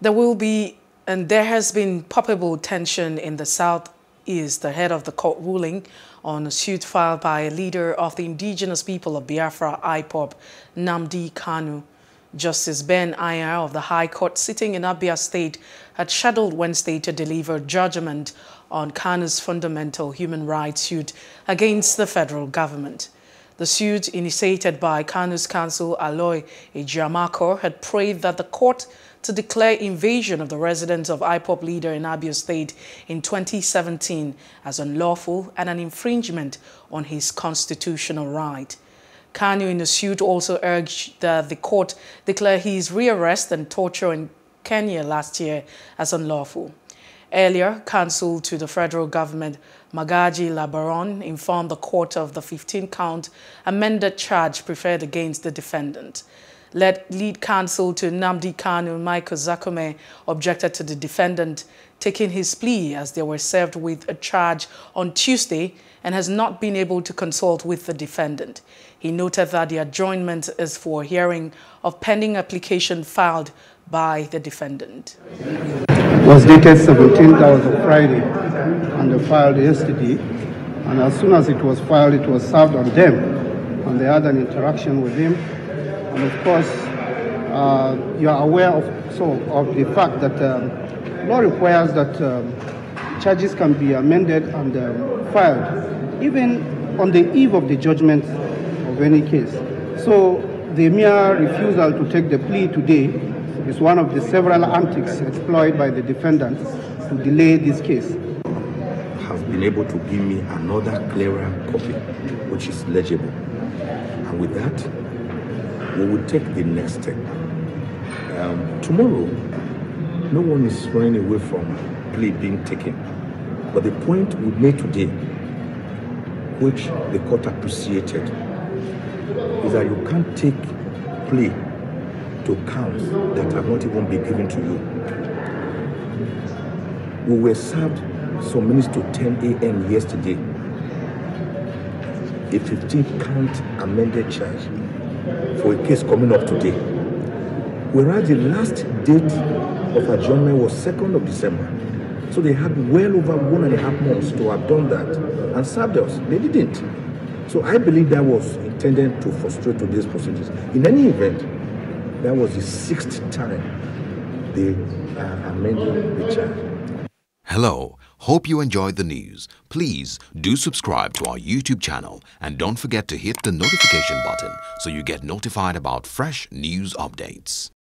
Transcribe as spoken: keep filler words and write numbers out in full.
There will be, and there has been palpable tension in the Southeast ahead of the court ruling on a suit filed by a leader of the Indigenous People of Biafra, I P O B, Nnamdi Kanu. Justice Ben Iyer of the High Court sitting in Abia State had scheduled Wednesday to deliver judgment on Kanu's fundamental human rights suit against the federal government. The suit, initiated by Kanu's counsel Aloy Ejiamako, had prayed that the court to declare invasion of the residence of I P O B leader in Abia State in twenty seventeen as unlawful and an infringement on his constitutional right. Kanu in the suit also urged that the court declare his rearrest and torture in Kenya last year as unlawful. Earlier, counsel to the federal government, Magaji Labaron, informed the court of the fifteen-count amended charge preferred against the defendant. Lead counsel to Nnamdi Kanu, Michael Zakome, objected to the defendant taking his plea as they were served with a charge on Tuesday and has not been able to consult with the defendant. He noted that the adjournment is for hearing of pending application filed by the defendant. It was dated seventeenth, that was a Friday, and they filed yesterday. And as soon as it was filed, it was served on them, and they had an interaction with him. And of course, uh, you are aware of, so, of the fact that um, law requires that um, charges can be amended and um, filed, even on the eve of the judgment of any case. So the mere refusal to take the plea today is one of the several antics employed by the defendants to delay this case. Has been able to give me another clearer copy, which is legible. And with that, we will take the next step. Um, tomorrow, no one is running away from plea being taken. But the point we made today, which the court appreciated, is that you can't take plea to counts that have not even been given to you. We were served some minutes to ten A M yesterday, a fifteen-count amended charge for a case coming up today, whereas the last date of adjournment was second of December. So they had well over one and a half months to have done that and served us. They didn't. So I believe that was intended to frustrate today's proceedings. In any event, that was the sixth time they uh, amended the charge. Hello. Hope you enjoyed the news. Please do subscribe to our YouTube channel and don't forget to hit the notification button so you get notified about fresh news updates.